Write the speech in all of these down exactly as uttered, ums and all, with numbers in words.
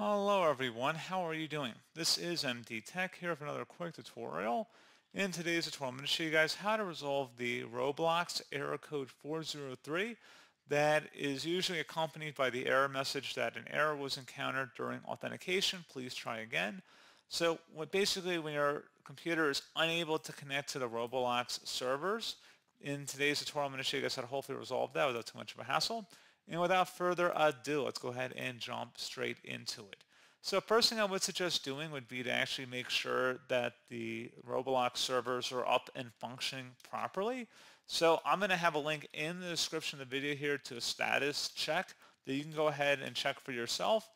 Hello everyone, how are you doing? This is M D Tech here for another quick tutorial. In today's tutorial, I'm going to show you guys how to resolve the Roblox error code four zero three that is usually accompanied by the error message that an error was encountered during authentication. Please try again. So what basically when your computer is unable to connect to the Roblox servers, in today's tutorial I'm going to show you guys how to hopefully resolve that without too much of a hassle. And without further ado, let's go ahead and jump straight into it. So first thing I would suggest doing would be to actually make sure that the Roblox servers are up and functioning properly. So I'm going to have a link in the description of the video here to a status check that you can go ahead and check for yourself.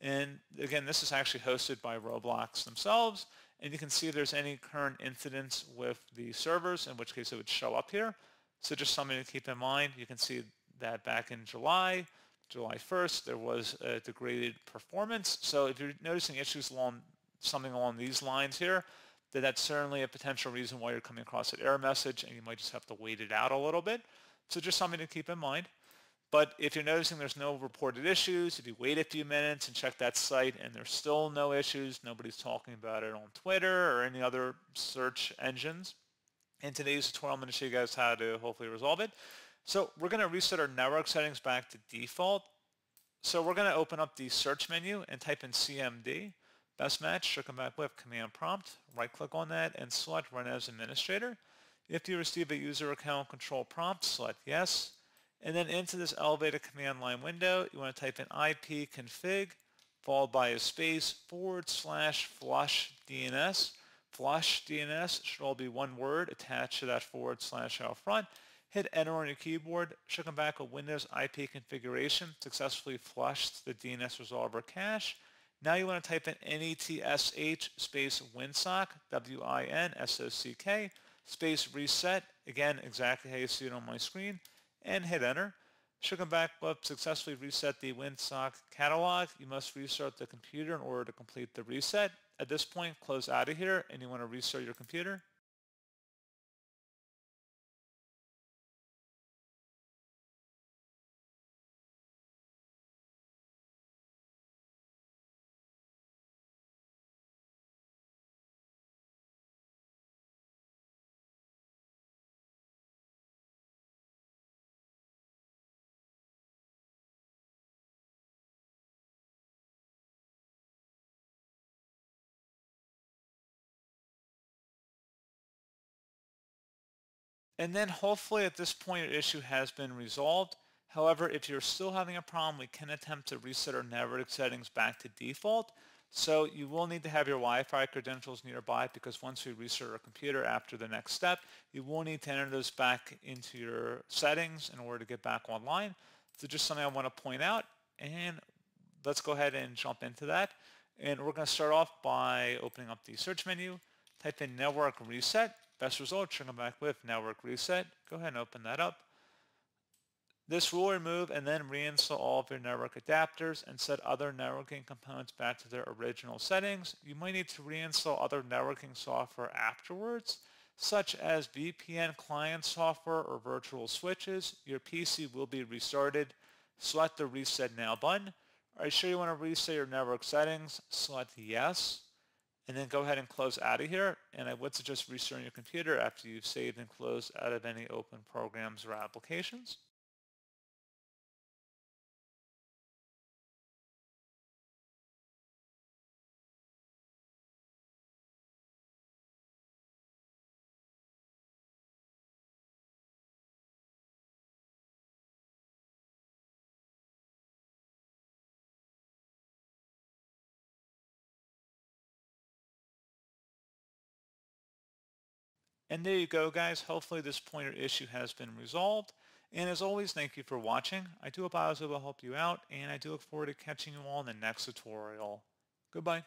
And again, this is actually hosted by Roblox themselves. And you can see if there's any current incidents with the servers, in which case it would show up here. So just something to keep in mind. You can see that back in July, July first, there was a degraded performance. So if you're noticing issues along something along these lines here, then that's certainly a potential reason why you're coming across an error message, and you might just have to wait it out a little bit. So just something to keep in mind. But if you're noticing there's no reported issues, if you wait a few minutes and check that site and there's still no issues, nobody's talking about it on Twitter or any other search engines, in today's tutorial I'm going to show you guys how to hopefully resolve it. So we're going to reset our network settings back to default. So we're going to open up the search menu and type in C M D, best match, should come back with command prompt, right click on that and select run as administrator. If you receive a user account control prompt, select yes. And then into this elevated command line window, you want to type in ipconfig followed by a space forward slash flush D N S. Flush D N S should all be one word attached to that forward slash out front. Hit enter on your keyboard, should come back with Windows I P configuration, successfully flushed the D N S resolver cache. Now you want to type in N E T S H space Winsock, W I N S O C K, space reset, again exactly how you see it on my screen, and hit enter. Should come back with successfully reset the Winsock catalog. You must restart the computer in order to complete the reset. At this point, close out of here and you want to restart your computer. And then hopefully at this point your issue has been resolved. However, if you're still having a problem, we can attempt to reset our network settings back to default. So you will need to have your Wi-Fi credentials nearby, because once we reset our computer after the next step, you will need to enter those back into your settings in order to get back online. So just something I want to point out, and let's go ahead and jump into that. And we're going to start off by opening up the search menu, type in network reset. Best result, should come back with network reset. Go ahead and open that up. This will remove and then reinstall all of your network adapters and set other networking components back to their original settings. You might need to reinstall other networking software afterwards, such as V P N client software or virtual switches. Your P C will be restarted. Select the Reset Now button. Are you sure you want to reset your network settings? Select Yes. And then go ahead and close out of here, and I would suggest restarting your computer after you've saved and closed out of any open programs or applications. And there you go, guys. Hopefully this pointer issue has been resolved. And as always, thank you for watching. I do hope I was able to help you out, and I do look forward to catching you all in the next tutorial. Goodbye.